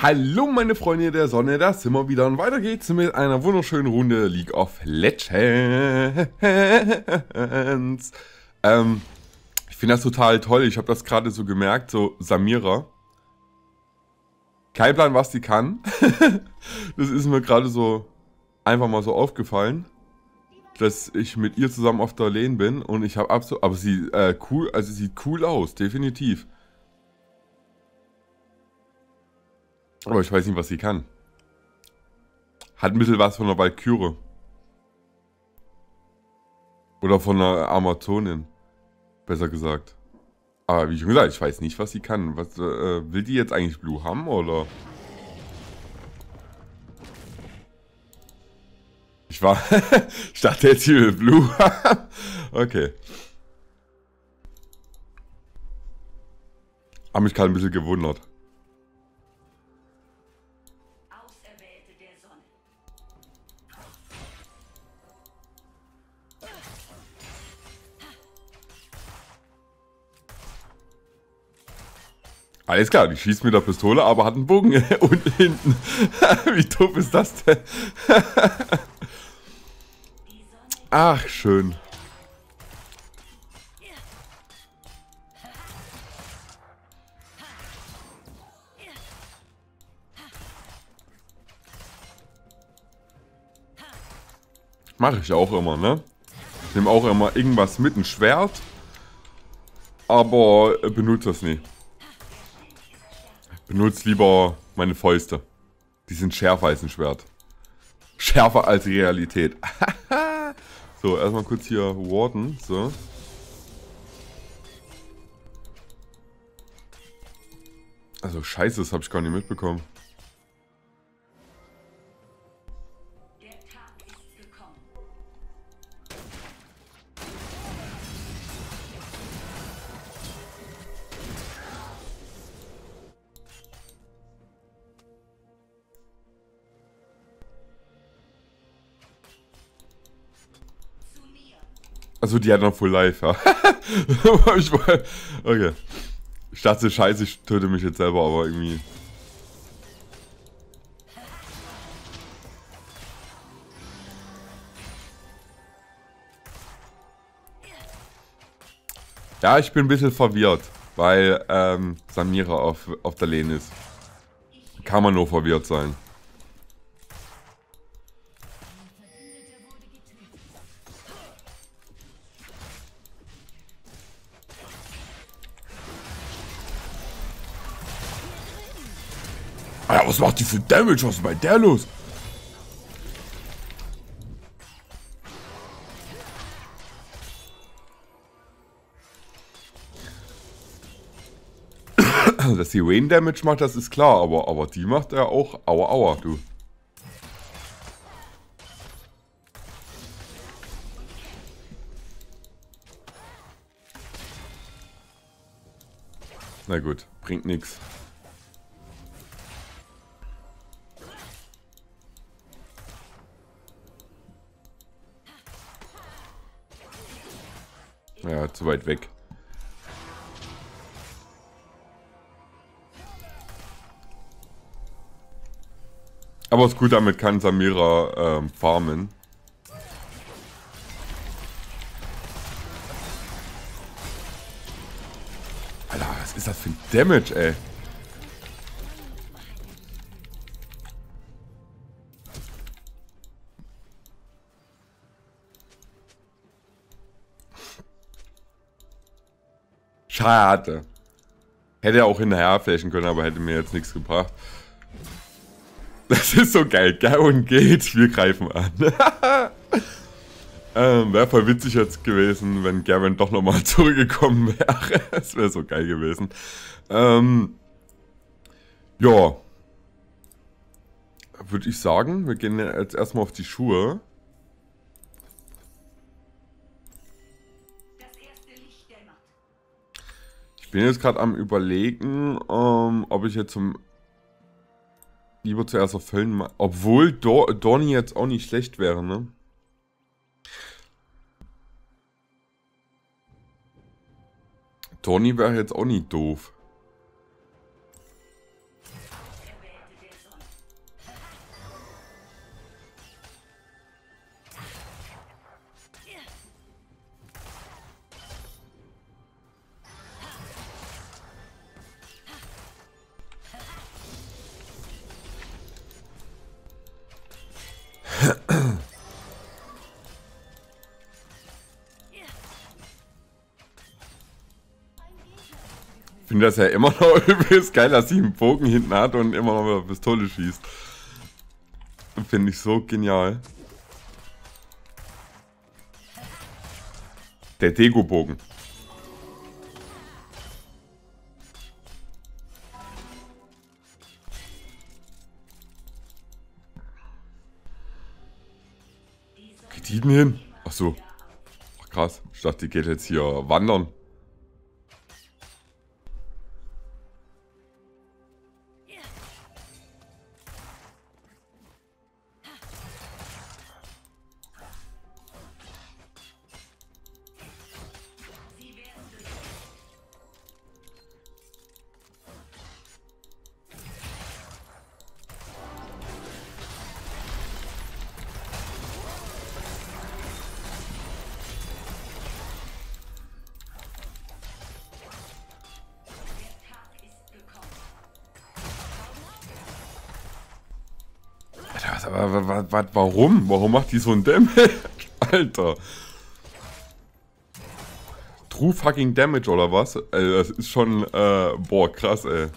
Hallo meine Freunde der Sonne, da sind wir wieder und weiter geht's mit einer wunderschönen Runde League of Legends. Ich finde das total toll, ich habe das gerade so gemerkt, so Samira. Kein Plan, was die kann. Das ist mir gerade so einfach mal so aufgefallen, dass ich mit ihr zusammen auf der Lane bin und ich habe absolut, aber sie cool, also sie sieht cool aus, definitiv. Aber ich weiß nicht, was sie kann. Hat ein bisschen was von einer Walküre. Oder von einer Amazonin. Besser gesagt. Aber wie schon gesagt, ich weiß nicht, was sie kann. Was, will die jetzt eigentlich Blue haben, oder? Ich dachte jetzt, sie will Blue haben. Okay. Hab mich gerade ein bisschen gewundert. Alles klar, die schießt mit der Pistole, aber hat einen Bogen unten hinten. Wie doof ist das denn? Ach, schön. Mache ich auch immer, ne? Ich nehme auch immer irgendwas mit, ein Schwert. Aber benutze das nie. Benutzt lieber meine Fäuste. Die sind schärfer als ein Schwert. Schärfer als die Realität. So, erstmal kurz hier warden. So. Also scheiße, das habe ich gar nicht mitbekommen. Also die hat noch Full Life, ja. Okay. Ich dachte, scheiße, ich töte mich jetzt selber, aber irgendwie... Ja, ich bin ein bisschen verwirrt, weil Samira auf der Lane ist. Kann man nur verwirrt sein. Alter, was macht die für Damage? Was ist bei der los? Dass die Vayne Damage macht, das ist klar, aber die macht er auch. Aua, aua, du. Na gut, bringt nichts. Ja, zu weit weg. Aber es ist gut, damit kann Samira farmen. Alter, was ist das für ein Damage, ey? Schade. Hätte er auch hinterher flashen können, aber hätte mir jetzt nichts gebracht. Das ist so geil. Garen geht, wir greifen an. Wäre voll witzig jetzt gewesen, wenn Garen doch nochmal zurückgekommen wäre. Das wäre so geil gewesen. Ja. Würde ich sagen, wir gehen jetzt erstmal auf die Schuhe. Ich bin jetzt gerade am Überlegen, ob ich jetzt lieber zuerst auf Höllenmaske. Obwohl Donny jetzt auch nicht schlecht wäre, ne? Donny wäre jetzt auch nicht doof. Ich finde das ja immer noch übelst geil, dass sie einen Bogen hinten hat und immer noch mit einer Pistole schießt. Finde ich so genial. Der Deko-Bogen. Geht die denn hin? Ach so. Ach krass. Ich dachte, die geht jetzt hier wandern. Warum? Warum macht die so ein Damage? Alter. True fucking Damage oder was? Ey, das ist schon, boah, krass, ey.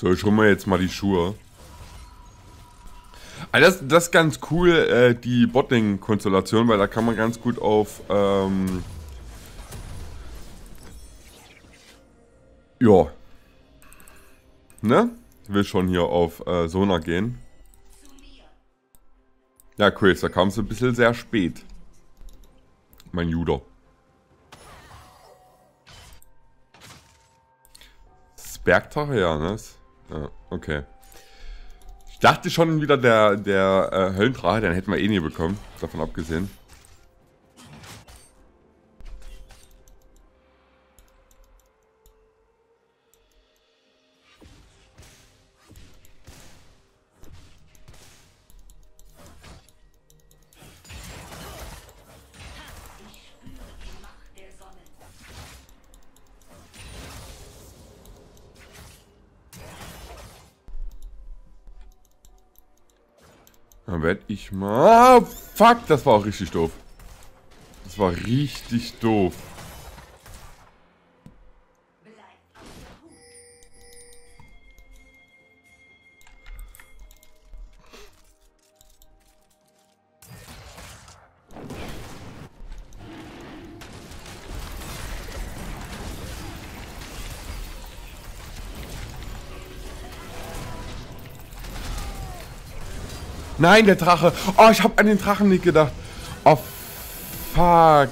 So, ich hol mir jetzt mal die Schuhe. Also das ist ganz cool, die Botlane-Konstellation, weil da kann man ganz gut auf, ja. Ne? Ich will schon hier auf Sona gehen. Ja, Chris, da kam es ein bisschen sehr spät. Mein Juder. Das Bergtache, ja, ne? Ah, okay. Ich dachte schon wieder der Höllendrache, den hätten wir eh nie bekommen, davon abgesehen. Dann werd ich mal... Fuck, das war auch richtig doof. Das war richtig doof. Nein, der Drache. Oh, ich habe an den Drachen nicht gedacht. Oh, fuck.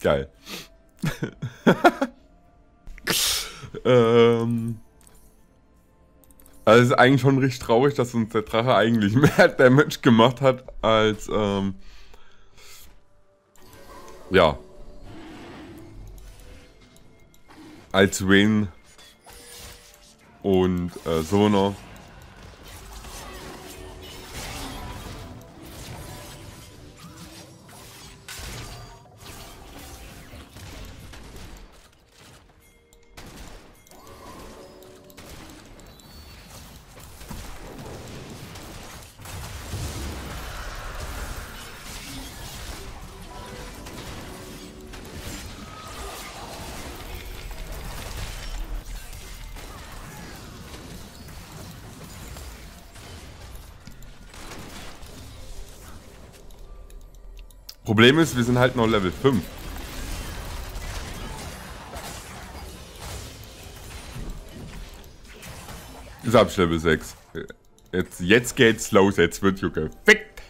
Geil. Also es ist eigentlich schon richtig traurig, dass uns der Drache eigentlich mehr Damage gemacht hat als, ja. Als Vayne und Sona. Problem ist, wir sind halt noch Level 5. Ist ab Level 6. Jetzt geht's los, jetzt wird Juke gefickt.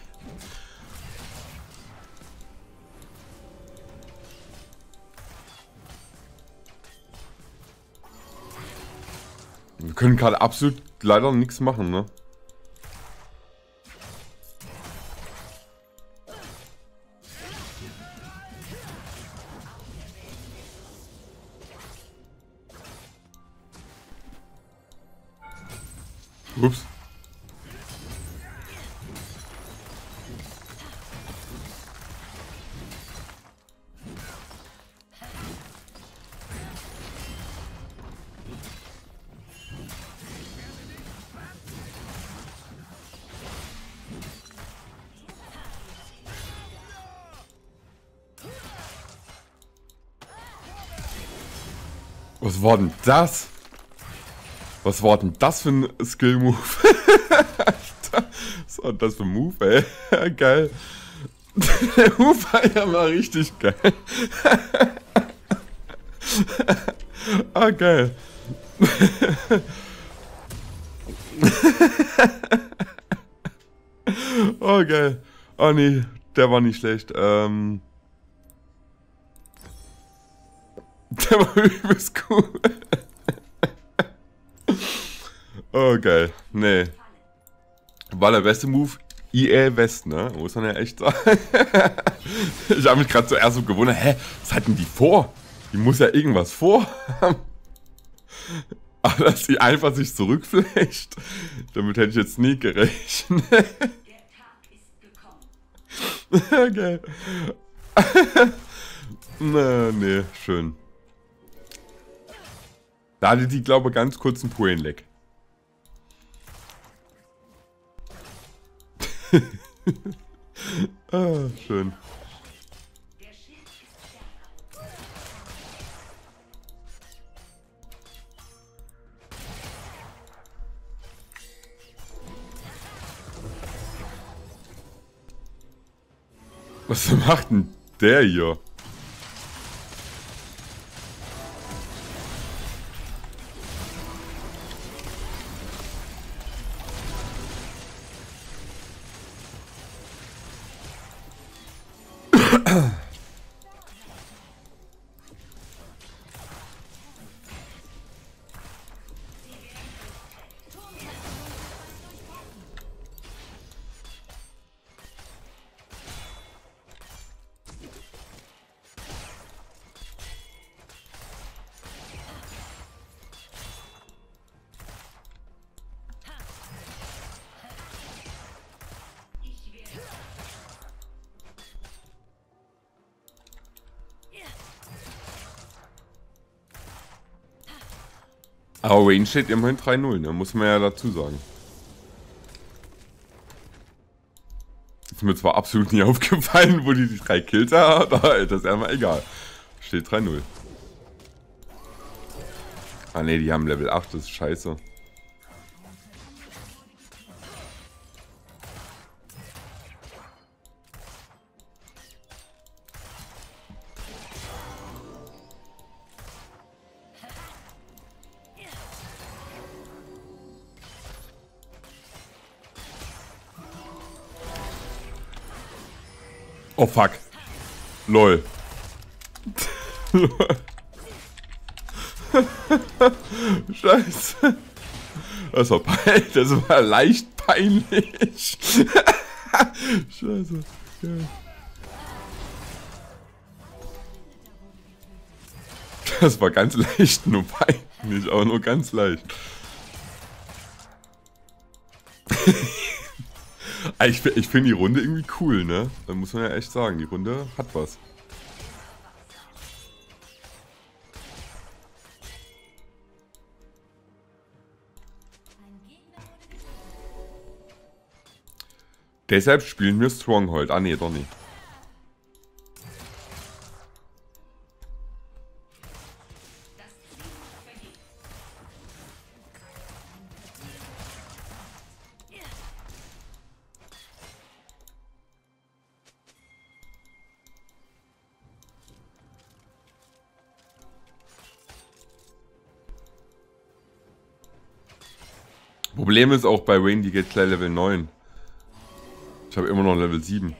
Wir können gerade absolut leider nichts machen, ne? Ups. Was war denn das? Was war denn das für ein Skill-Move? Was war denn das für ein Move, ey? Geil. Der Move war ja mal richtig geil. Ah, geil. Oh, geil. Oh, nee, der war nicht schlecht. Der war übelst cool. Oh, geil. Nee. War der beste Move EA West, ne? Muss man ja echt sagen. Ich habe mich gerade zuerst so gewundert. Hä? Was hatten die vor? Die muss ja irgendwas vorhaben. Aber dass sie einfach sich zurückflecht. Damit hätte ich jetzt nie gerechnet. Der Tag ist gekommen. Geil. Na, nee. Schön. Da hatte die, glaube ich, ganz kurz einen Pullen-Lag. Ah, schön. Was macht denn der hier? Aber Vayne steht immerhin 3-0, ne? Muss man ja dazu sagen. Ist mir zwar absolut nicht aufgefallen, wo die 3 Kills hat, aber das ist erstmal egal. Steht 3-0. Ah ne, die haben Level 8, das ist scheiße. Oh fuck. Lol. Scheiße. Das war peinlich. Das war leicht peinlich. Scheiße. Geil. Das war ganz leicht, nur peinlich, aber nur ganz leicht. Ich finde die Runde irgendwie cool, ne? Da muss man ja echt sagen, die Runde hat was. Deshalb spielen wir Stronghold. Ah ne, doch nicht. Problem ist auch bei Vayne, die geht gleich Level 9. Ich habe immer noch Level 7.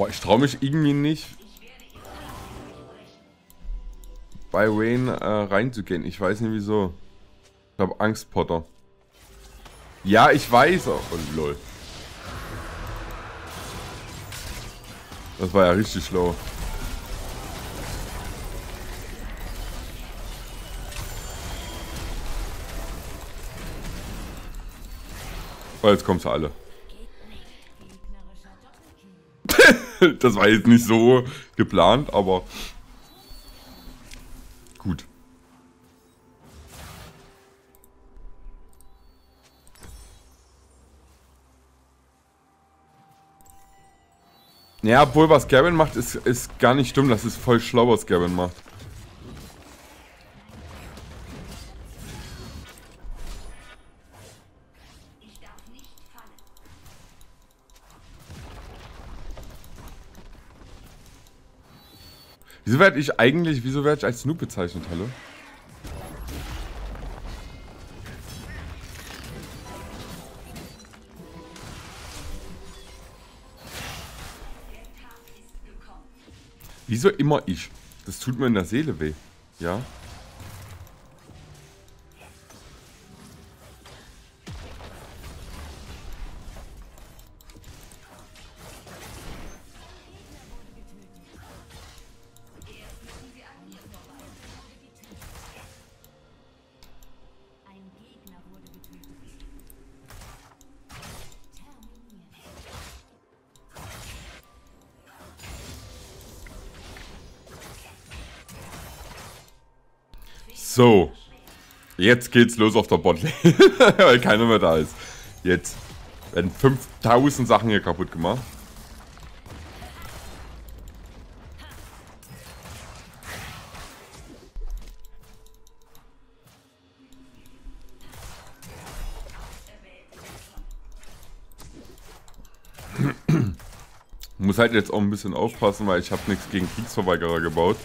Boah, ich traue mich irgendwie nicht, bei Vayne reinzugehen. Ich weiß nicht wieso. Ich habe Angst, Potter. Ja, ich weiß. Oh, lol. Das war ja richtig schlau. Oh, jetzt kommen sie alle. Das war jetzt nicht so geplant, aber gut. Ja, obwohl was Gavin macht, ist gar nicht dumm. Das ist voll schlau, was Gavin macht. Wieso werde ich als Noob bezeichnet, hallo? Wieso immer ich? Das tut mir in der Seele weh, ja? So, jetzt geht's los auf der Botlane, weil keiner mehr da ist. Jetzt werden 5000 Sachen hier kaputt gemacht. Muss halt jetzt auch ein bisschen aufpassen, weil ich habe nichts gegen Kriegsverweigerer gebaut.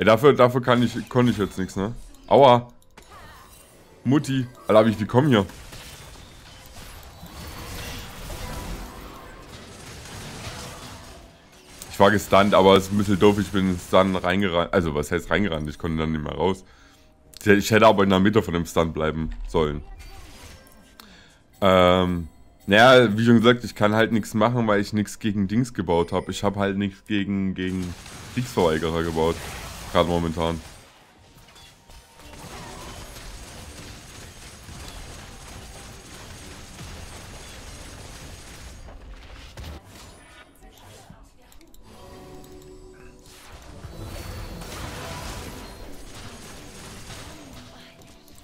Ey, dafür konnte ich jetzt nichts, ne? Aua! Mutti! Alter, hab ich bekommen hier. Ich war gestunt, aber es ist ein bisschen doof. Ich bin stunt reingerannt. Also, was heißt reingerannt? Ich konnte dann nicht mehr raus. Ich hätte aber in der Mitte von dem Stunt bleiben sollen. Naja, wie schon gesagt, ich kann halt nichts machen, weil ich nichts gegen Dings gebaut habe. Ich habe halt nichts gegen Kriegsverweigerer gebaut. Gerade momentan.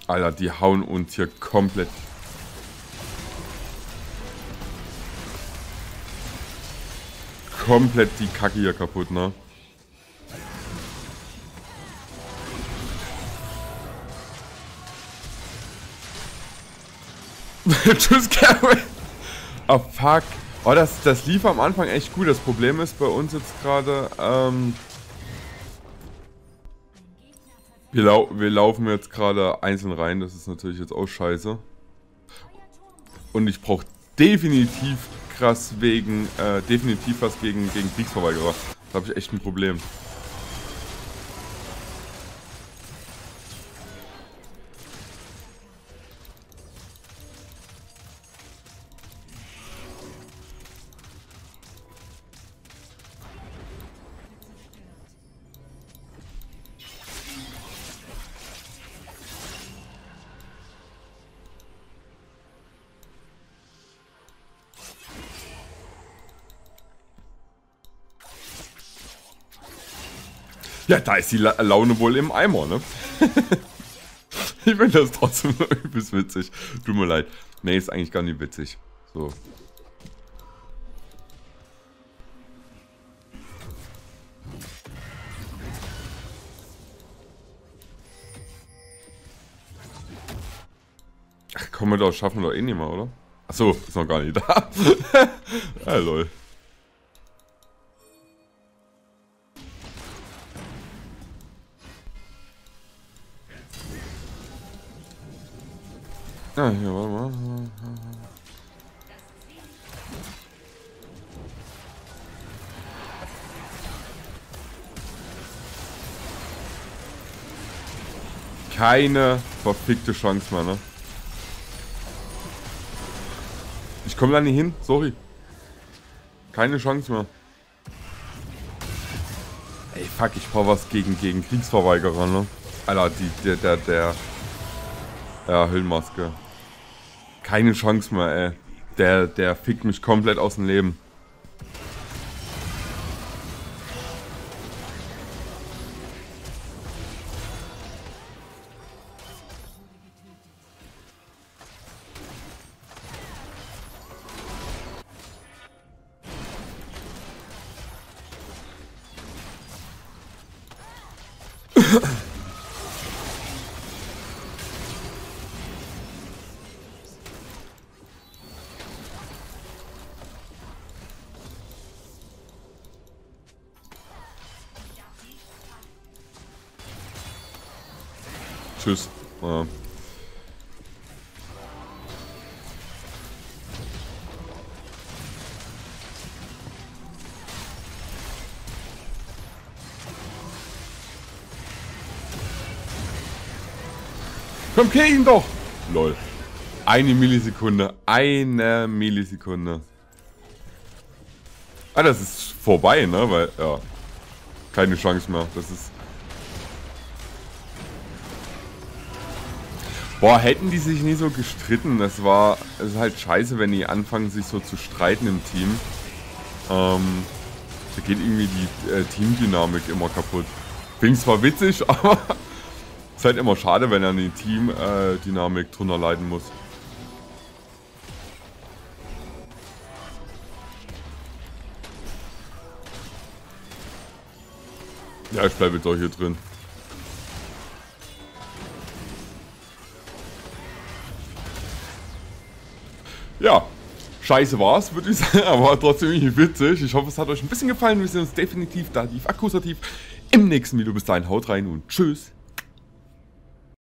Alter, die hauen uns hier komplett. Komplett die Kacke hier kaputt, ne? Tschüss, Gary. Oh, fuck. Oh, das lief am Anfang echt gut. Das Problem ist bei uns jetzt gerade, wir laufen jetzt gerade einzeln rein. Das ist natürlich jetzt auch scheiße. Und ich brauche definitiv krass definitiv was gegen Kriegsverweigerer. Da habe ich echt ein Problem. Ja, da ist die Laune wohl im Eimer, ne? Ich finde das trotzdem übelst witzig. Tut mir leid. Nee, ist eigentlich gar nicht witzig. So. Ach, komm, wir doch, schaffen wir doch eh nicht mehr, oder? Achso, ist noch gar nicht da. Ja, lol. Ah, hier, warte mal. Keine verfickte Chance, Mann, ne? Ich komme da nicht hin, sorry. Keine Chance mehr. Ey, fuck, ich brauche was gegen Kriegsverweigerer, ne? Alter, der Hüllmaske. Keine Chance mehr, ey. Der fickt mich komplett aus dem Leben. Tschüss. Ja. Komm, kill ihn doch! Lol. Eine Millisekunde. Eine Millisekunde. Ah, das ist vorbei, ne? Weil, ja. Keine Chance mehr. Das ist... Boah, hätten die sich nie so gestritten. Es ist halt scheiße, wenn die anfangen, sich so zu streiten im Team. Da geht irgendwie die Teamdynamik immer kaputt. Klingt zwar witzig, aber ist halt immer schade, wenn dann die Teamdynamik drunter leiden muss. Ja, ich bleibe jetzt auch hier drin. Ja, scheiße war's, würde ich sagen, aber trotzdem irgendwie witzig. Ich hoffe, es hat euch ein bisschen gefallen. Wir sehen uns definitiv dativ, akkusativ im nächsten Video. Bis dahin, haut rein und tschüss.